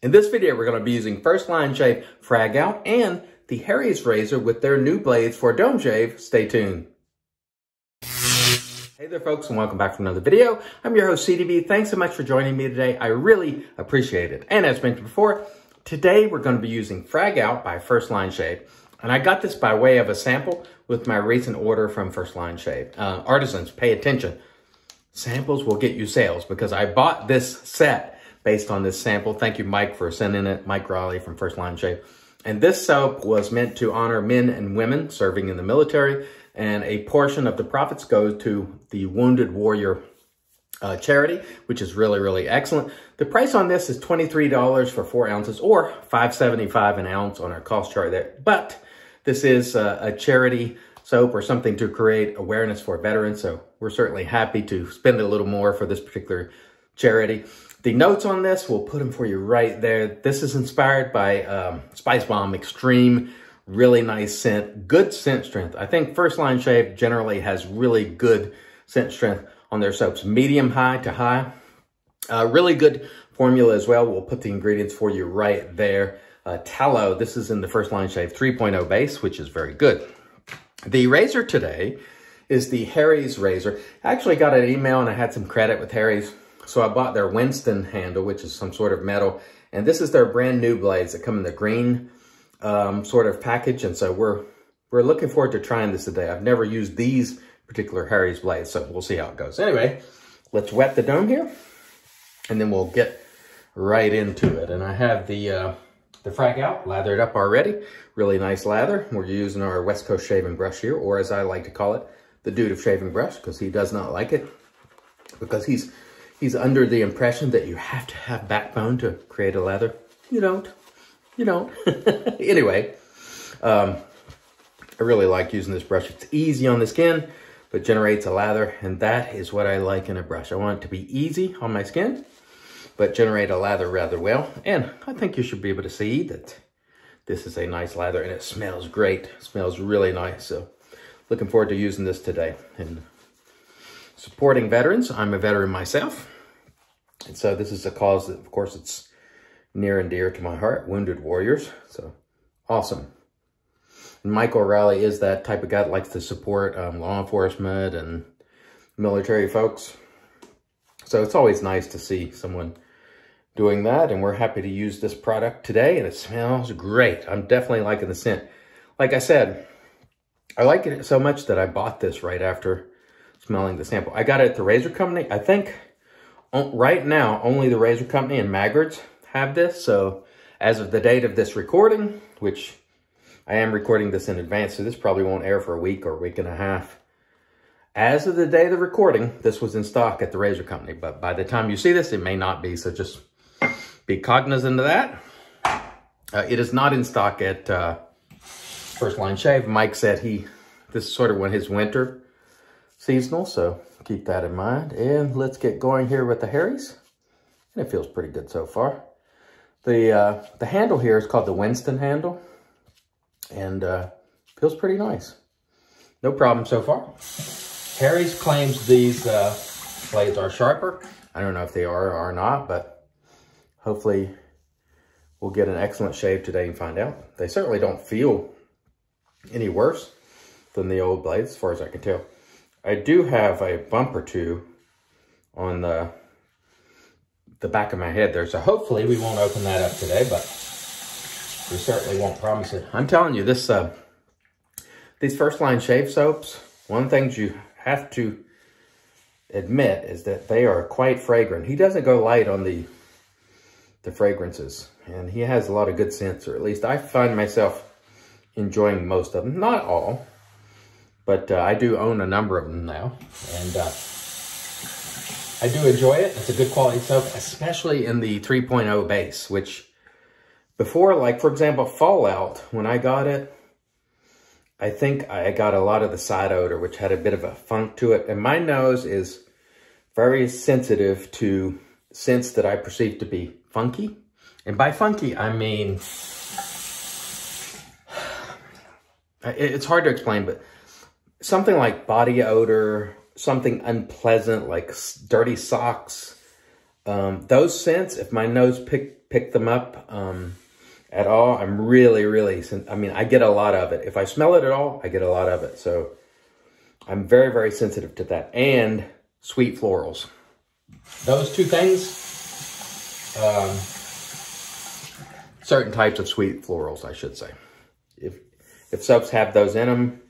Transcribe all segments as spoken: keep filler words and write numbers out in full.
In this video, we're going to be using First Line Shave Frag Out and the Harry's razor with their new blades for a dome shave. Stay tuned. Hey there folks, and welcome back to another video. I'm your host C D B. Thanks so much for joining me today. I really appreciate it. And as mentioned before, today we're going to be using Frag Out by First Line Shave. And I got this by way of a sample with my recent order from First Line Shave. Uh, artisans, pay attention. Samples will get you sales, because I bought this set based on this sample. Thank you, Mike, for sending it. Mike Raleigh from First Line Shave. And this soap was meant to honor men and women serving in the military. And a portion of the profits goes to the Wounded Warrior uh, charity, which is really, really excellent. The price on this is twenty-three dollars for four ounces or five seventy-five an ounce on our cost chart there. But this is a, a charity soap or something to create awareness for veterans. So we're certainly happy to spend a little more for this particular charity. The notes on this, we'll put them for you right there. This is inspired by um, Spice Bomb Extreme. Really nice scent, good scent strength. I think First Line Shave generally has really good scent strength on their soaps, medium high to high. Uh, really good formula as well. We'll put the ingredients for you right there. Uh, tallow, this is in the First Line Shave three point oh base, which is very good. The razor today is the Harry's razor. I actually got an email and I had some credit with Harry's. So I bought their Winston handle, which is some sort of metal. And this is their brand new blades that come in the green um, sort of package. And so we're we're looking forward to trying this today. I've never used these particular Harry's blades, so we'll see how it goes. Anyway, let's wet the dome here, and then we'll get right into it. And I have the, uh, the Frag Out lathered up already. Really nice lather. We're using our West Coast Shaving brush here, or as I like to call it, the Dude of Shaving brush, because he does not like it, because he's He's under the impression that you have to have backbone to create a lather. You don't. You don't. Anyway, um, I really like using this brush. It's easy on the skin, but generates a lather. And that is what I like in a brush. I want it to be easy on my skin, but generate a lather rather well. And I think you should be able to see that this is a nice lather, and it smells great. It smells really nice. So looking forward to using this today. And supporting veterans. I'm a veteran myself. And so this is a cause that, of course, it's near and dear to my heart, Wounded Warriors. So awesome. And Mike Raleigh is that type of guy that likes to support um, law enforcement and military folks. So it's always nice to see someone doing that. And we're happy to use this product today. And it smells great. I'm definitely liking the scent. Like I said, I like it so much that I bought this right after smelling the sample. I got it at the Razor Company. I think right now only the Razor Company and Maggards have this. So as of the date of this recording, which I am recording this in advance, so this probably won't air for a week or a week and a half. As of the day of the recording, this was in stock at the Razor Company. But by the time you see this, it may not be. So just be cognizant of that. Uh, it is not in stock at uh, First Line Shave. Mike said he, this is sort of when his winter seasonal, so keep that in mind. And let's get going here with the Harry's. And it feels pretty good so far. The uh, the handle here is called the Winston handle. And uh, feels pretty nice. No problem so far. Harry's claims these uh, blades are sharper. I don't know if they are or not, but hopefully we'll get an excellent shave today and find out. They certainly don't feel any worse than the old blades, as far as I can tell. I do have a bump or two on the, the back of my head there. So hopefully we won't open that up today, but we certainly won't promise it. I'm telling you, this uh, these First Line Shave soaps, one of the things you have to admit is that they are quite fragrant. He doesn't go light on the, the fragrances, and he has a lot of good scents, or at least I find myself enjoying most of them. Not all. But uh, I do own a number of them now, and uh, I do enjoy it. It's a good quality soap, especially in the three point oh base, which before, like, for example, Fallout, when I got it, I think I got a lot of the side odor, which had a bit of a funk to it. And my nose is very sensitive to scents that I perceive to be funky. And by funky, I mean, it's hard to explain, but something like body odor, something unpleasant like dirty socks, um, those scents, if my nose pick, pick them up um, at all. I'm really, really, I mean, I get a lot of it. If I smell it at all, I get a lot of it. So I'm very, very sensitive to that. And sweet florals. Those two things, um, certain types of sweet florals, I should say. If, if soaps have those in them,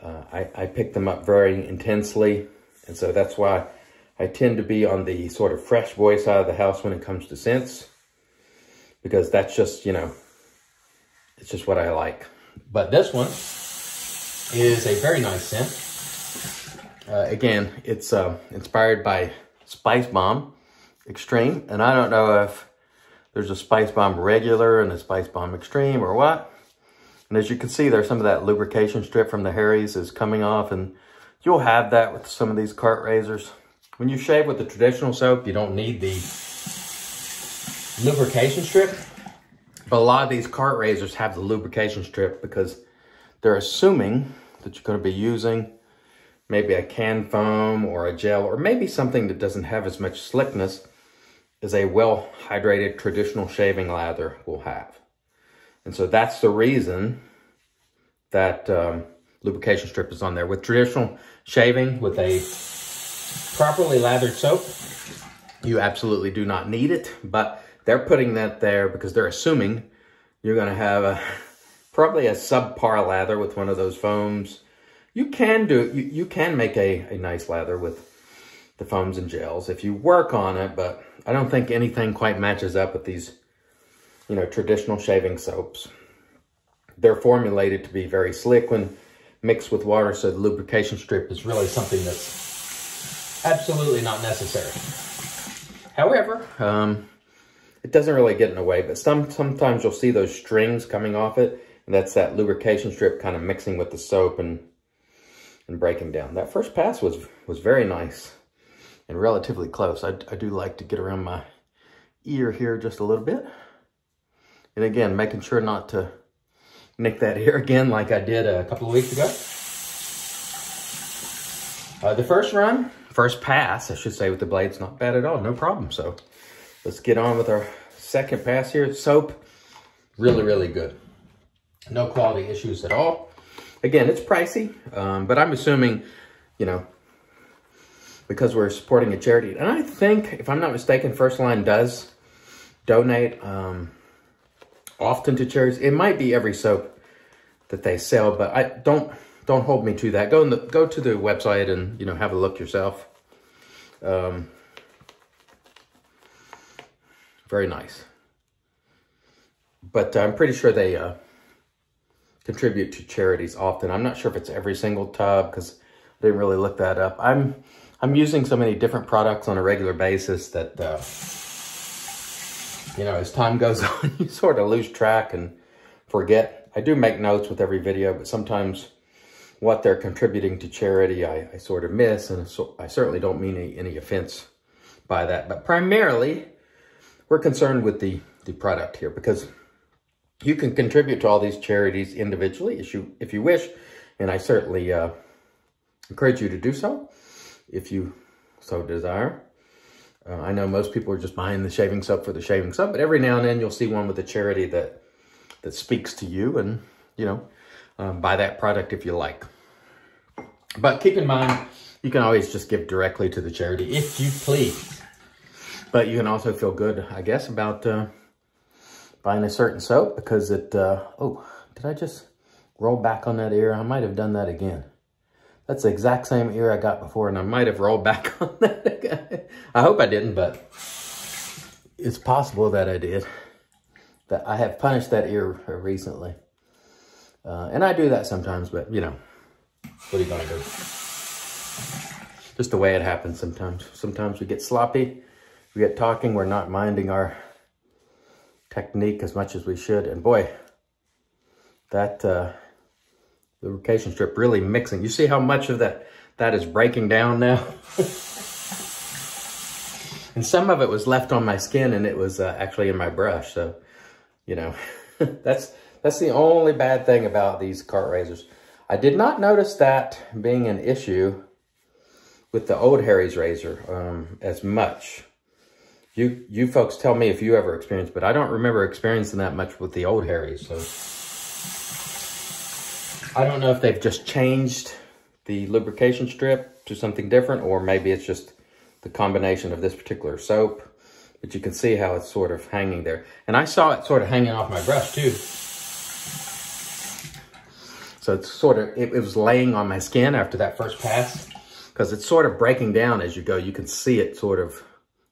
uh, I, I pick them up very intensely. And so that's why I tend to be on the sort of fresh boy side of the house when it comes to scents, because that's just, you know, it's just what I like. But this one is a very nice scent. Uh, again, it's uh, inspired by Spice Bomb Extreme. And I don't know if there's a Spice Bomb regular and a Spice Bomb Extreme or what. And as you can see there, some of that lubrication strip from the Harry's is coming off, and you'll have that with some of these cart razors. When you shave with the traditional soap, you don't need the lubrication strip. But a lot of these cart razors have the lubrication strip because they're assuming that you're going to be using maybe a can foam or a gel, or maybe something that doesn't have as much slickness as a well-hydrated traditional shaving lather will have. And so that's the reason that um, lubrication strip is on there. With traditional shaving, with a properly lathered soap, you absolutely do not need it, but they're putting that there because they're assuming you're going to have a, probably a subpar lather with one of those foams. You can do you, you can make a, a nice lather with the foams and gels if you work on it, but I don't think anything quite matches up with these, you know, traditional shaving soaps. They're formulated to be very slick when mixed with water, so the lubrication strip is really something that's absolutely not necessary. However, um, it doesn't really get in the way, but some sometimes you'll see those strings coming off it, and that's that lubrication strip kind of mixing with the soap and and breaking down. That first pass was was very nice and relatively close. I, I do like to get around my ear here just a little bit. And again, making sure not to nick that ear again like I did a couple of weeks ago. Uh, the first run, first pass, I should say, with the blades, not bad at all, no problem. So let's get on with our second pass here. Soap, really, really good. No quality issues at all. Again, it's pricey, um, but I'm assuming, you know, because we're supporting a charity. And I think, if I'm not mistaken, First Line does donate um, often to charities. It might be every soap that they sell, but I don't don't hold me to that. Go in the, go to the website and, you know, have a look yourself. Um, very nice. But I'm pretty sure they uh, contribute to charities often. I'm not sure if it's every single tub because I didn't really look that up. I'm... I'm using so many different products on a regular basis that, uh, you know, as time goes on, you sort of lose track and forget. I do make notes with every video, but sometimes what they're contributing to charity, I, I sort of miss, and so I certainly don't mean any, any offense by that. But primarily, we're concerned with the, the product here, because you can contribute to all these charities individually if you, if you wish, and I certainly uh, encourage you to do so, if you so desire. Uh, I know most people are just buying the shaving soap for the shaving soap, but every now and then you'll see one with a charity that that speaks to you, and, you know, um, buy that product if you like. But keep in mind, you can always just give directly to the charity if you please. But you can also feel good, I guess, about uh, buying a certain soap because it, uh, oh, did I just roll back on that ear? I might have done that again. That's the exact same ear I got before, and I might have rolled back on that again. I hope I didn't, but it's possible that I did. That I have punished that ear recently. Uh, and I do that sometimes, but, you know, what are you going to do? Just the way it happens sometimes. Sometimes we get sloppy, we get talking, we're not minding our technique as much as we should. And boy, that... Uh, The lubrication strip really mixing. You see how much of that that is breaking down now? And some of it was left on my skin, and it was uh, actually in my brush. So, you know, that's that's the only bad thing about these cart razors. I did not notice that being an issue with the old Harry's razor um, as much. You you folks tell me if you ever experienced, but I don't remember experiencing that much with the old Harry's. So I don't know if they've just changed the lubrication strip to something different, or maybe it's just the combination of this particular soap. But you can see how it's sort of hanging there. And I saw it sort of hanging off my brush too. So it's sort of, it, it was laying on my skin after that first pass, because it's sort of breaking down as you go. You can see it sort of,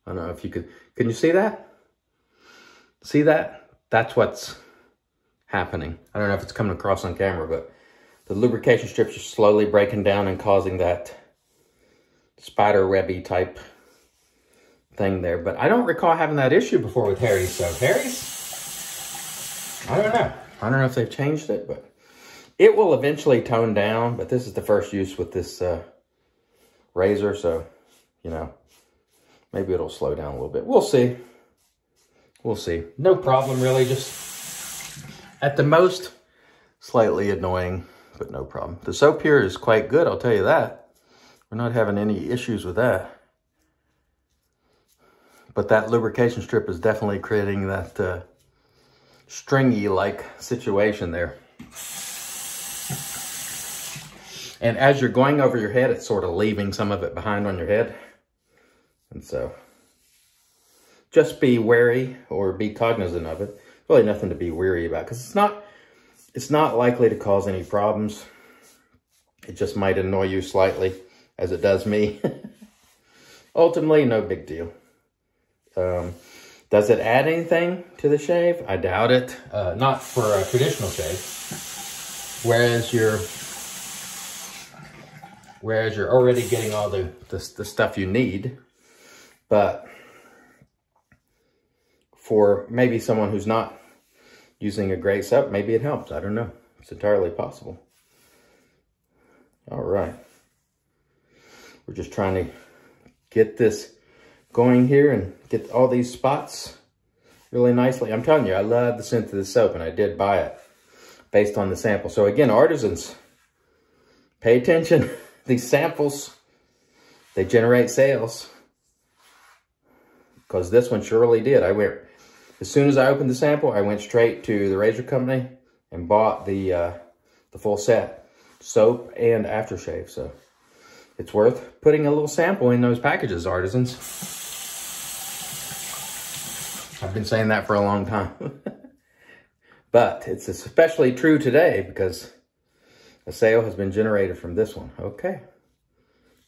I don't know if you could, can you see that? See that? That's what's happening. I don't know if it's coming across on camera, but the lubrication strips are slowly breaking down and causing that spider webby type thing there. But I don't recall having that issue before with Harry's. So Harry's, I don't know. I don't know if they've changed it, but it will eventually tone down. But this is the first use with this uh, razor. So, you know, maybe it'll slow down a little bit. We'll see. We'll see. No problem, really. Just at the most, slightly annoying, but no problem. The soap here is quite good, I'll tell you that. We're not having any issues with that. But that lubrication strip is definitely creating that uh, stringy-like situation there. And as you're going over your head, it's sort of leaving some of it behind on your head. And so just be wary or be cognizant of it. Really nothing to be weary about, because it's not, it's not likely to cause any problems. It just might annoy you slightly, as it does me. Ultimately, no big deal. Um, does it add anything to the shave? I doubt it. Uh, not for a traditional shave. Whereas you're, whereas you're already getting all the, the, the stuff you need. But for maybe someone who's not using a great soap, maybe it helps. I don't know. It's entirely possible. All right. We're just trying to get this going here and get all these spots really nicely. I'm telling you, I love the scent of this soap, and I did buy it based on the sample. So again, artisans, pay attention. These samples, they generate sales, because this one surely did. I went, as soon as I opened the sample, I went straight to the Razor Company and bought the uh, the full set, soap and aftershave. So it's worth putting a little sample in those packages, artisans. I've been saying that for a long time. But it's especially true today because a sale has been generated from this one. Okay. I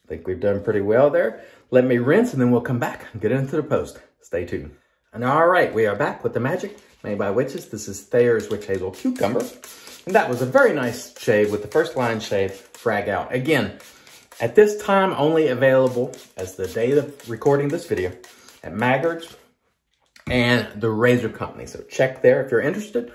think we've done pretty well there. Let me rinse and then we'll come back and get into the post. Stay tuned. And all right, we are back with the magic made by witches. This is Thayer's Witch Hazel Cucumber. And that was a very nice shave with the First Line Shave Frag Out. Again, at this time, only available as the day of recording this video at Maggards and the Razor Company. So check there if you're interested.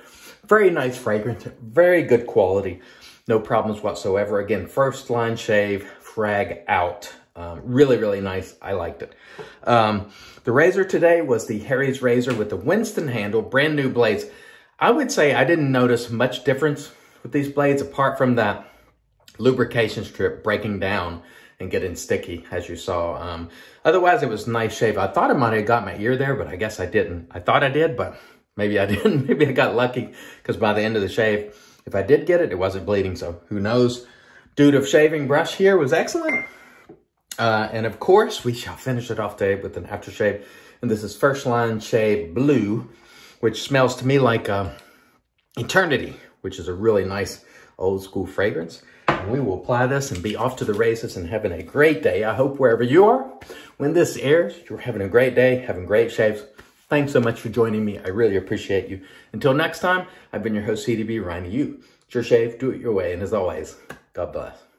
Very nice fragrance, very good quality, no problems whatsoever. Again, First Line Shave Frag Out. Um, really, really nice. I liked it. Um, the razor today was the Harry's razor with the Winston handle, brand new blades. I would say I didn't notice much difference with these blades apart from that lubrication strip breaking down and getting sticky, as you saw. Um, otherwise, it was a nice shave. I thought I might have got my ear there, but I guess I didn't. I thought I did, but maybe I didn't. Maybe I got lucky, because by the end of the shave, if I did get it, it wasn't bleeding, so who knows. Dude of shaving brush here was excellent. Uh, and of course, we shall finish it off today with an aftershave. And this is First Line Shave Blue, which smells to me like uh, Eternity, which is a really nice old school fragrance. We will apply this and be off to the races and having a great day. I hope wherever you are, when this airs, you're having a great day, having great shaves. Thanks so much for joining me. I really appreciate you. Until next time, I've been your host, C D B, Ryan Yu. It's your shave, do it your way. And as always, God bless.